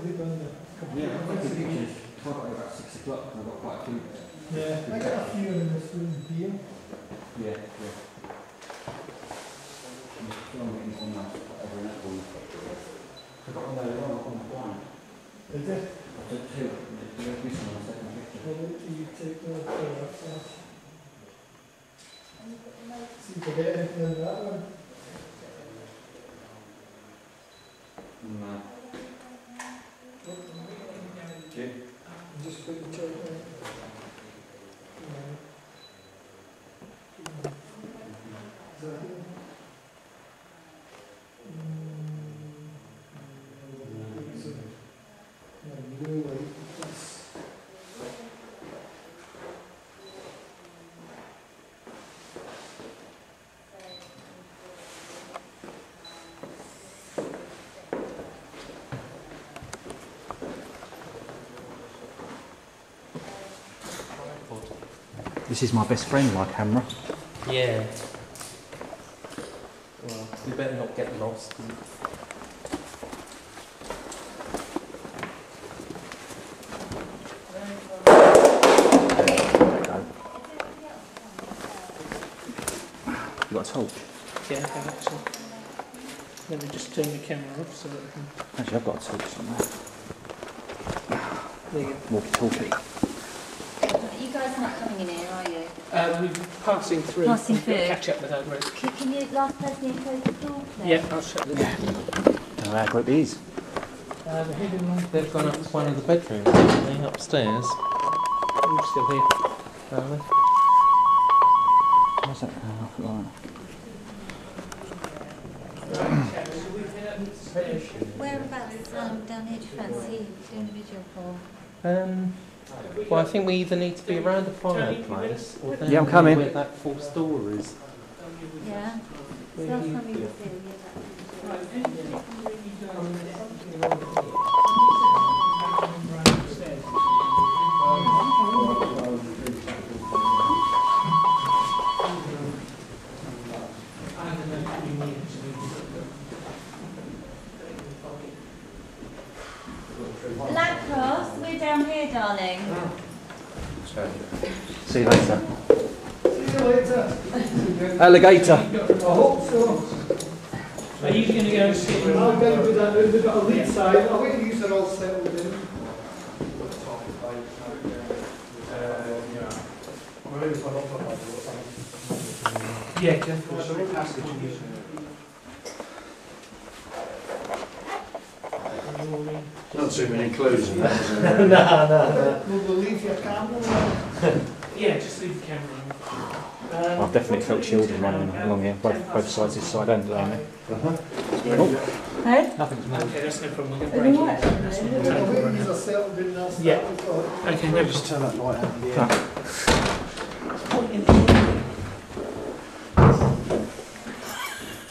probably done the pictures probably about 6 o'clock, and I've got quite a few. Yeah, I got a few in this room here. Yeah, yeah. I'm just filming on that, whatever in that one. I got one there as well, on the blind. Is it? I took two. There's missing on the second picture. Well, you take those two outside. See if I get anything in that one. No. Okay. Just put the tape on. This is my best friend, my camera. Yeah. Well, we better not get lost. There we go. You got a torch? Yeah, I have a torch. Let me just turn the camera off so that I can... Actually, I've got a torch on that. There you go. Walkie-talkie. You guys are not coming in here, are you? We're passing through. Passing through. Catch up with our group. Can you last person close the door, please? Yeah, I'll shut the door. Don't know how great these. They've gone up to one of the bedrooms, haven't they, upstairs? We're still here, aren't we? What's that? Whereabouts down here do you fancy doing a video for? Well, I think we either need to be around the fireplace or then I'm coming. Where that full store is. Yeah. Down here, darling. See you later. See you later. Alligator. I hope so. Are you going to go and see? I'm going to do that. They've got a lead side. I'll wait till you are all settled in. Yeah, definitely. Not too many clues in that, is there? No. We'll leave your camera. Yeah, just leave the camera on. I've definitely felt children running along here, both sides this side and down there. Oh. Hey? Nothing's moved. Okay, that's no problem. We'll break it. That's yeah. Okay, now just turn that light out in the air.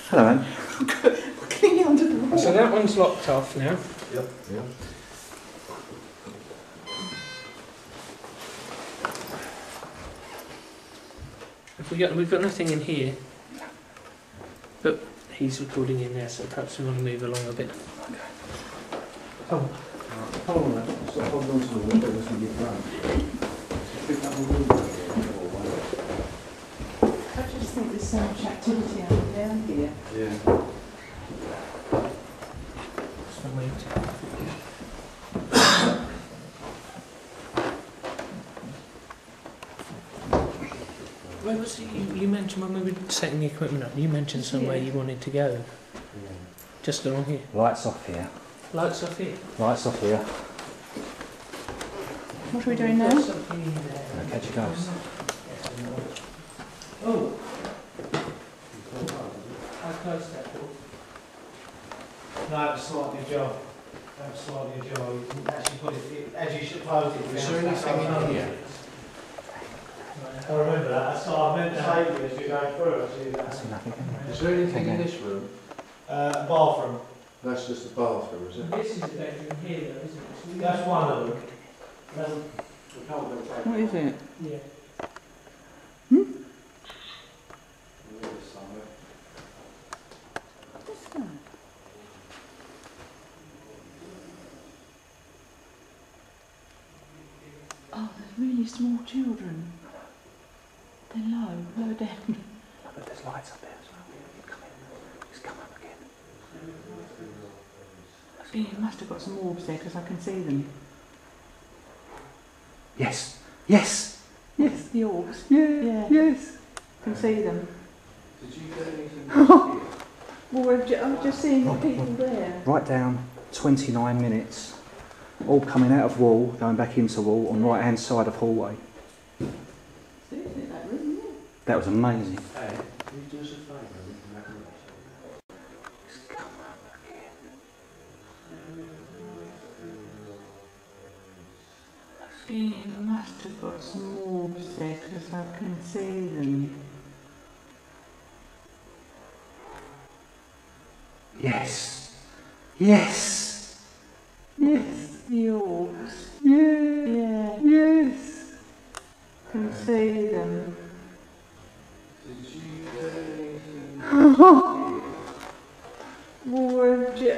Hello, Anne. So that one's locked off now. Yep. Yeah. We've got nothing in here, but he's recording in there, so perhaps we want to move along a bit. Okay. Hold on to the window as we get round. I just think there's so much activity out down here. Yeah. Where was it? You mentioned when we were setting the equipment up, you mentioned somewhere you wanted to go. Yeah. Just along here. Lights off here. Lights off here? Lights off here. What are we doing now? I'll catch you guys. Oh! How close that was? No, it was slightly ajar. That was slightly ajar. You can actually put it, as you should close it. Is there anything in here? I remember that, that's what I meant to say to you as you're going through. Is there anything in this room? Bathroom. That's just the bathroom, is it? This is the bedroom here, though, isn't it? So that's one of them. What is it? Yeah. Hmm? What's that? really small children. They're low down. But there's lights up there as well. You come in, just come up again. You must have got some orbs there because I can see them. Yes, yes, yes. The orbs. Yeah. Yes. I can see them. Did you get anything here? Well, I'm just seeing the people there. Right down, 29 minutes. All coming out of wall, going back into wall, on right hand side of hallway. Seriously, that room, yeah. That was amazing. Hey, can you do us a favour? Just come up again. It must have got some orbs there, because I can see them. Yes. Yes. Yes. The orbs. Yeah. Yes. Can see them. Did you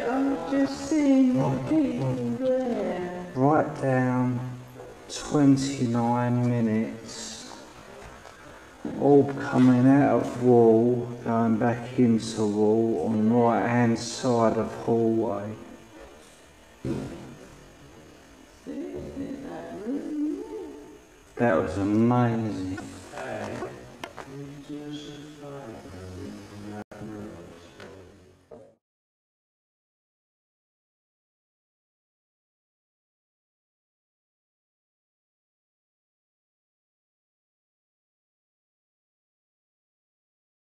I'm just seeing the people there. Right down. 29 minutes. All coming out of wall, going back into wall on right hand side of hallway. That was amazing.